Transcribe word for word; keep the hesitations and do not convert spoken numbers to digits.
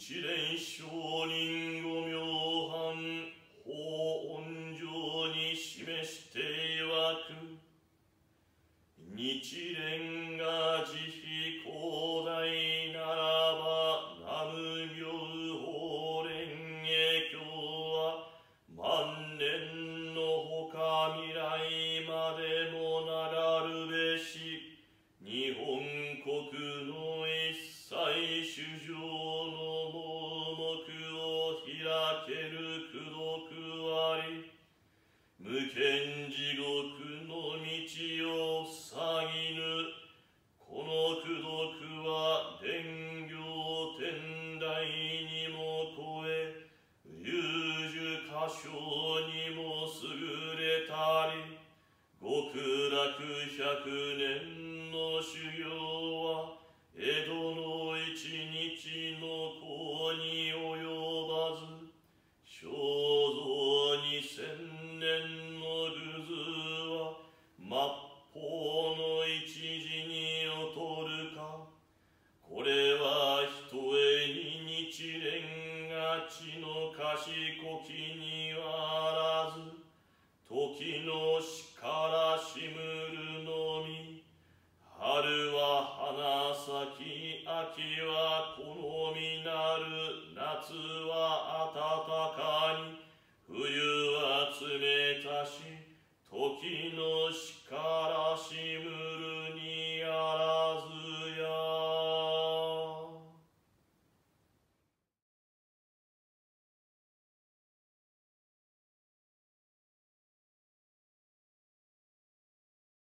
一連聖人御名範法恩上に示して曰く日蓮が慈悲広大ならば南無妙法蓮華経は万年のほか未来までもならるべし日本国の一切衆生の盲目を開ける功徳あり無間地獄の道を塞ぎぬこの功徳は伝行天台にも超え優樹歌唱にも優れたり極楽百年の修行は江戸の一日の功に及ばず肖像二千年の具図は末法の一時に劣るかこれはひとえに日蓮が地の賢きにはあらず時の死からしむるのみ春は花咲き秋は好みなる夏は暖かに冬は冷たし時の死からしむる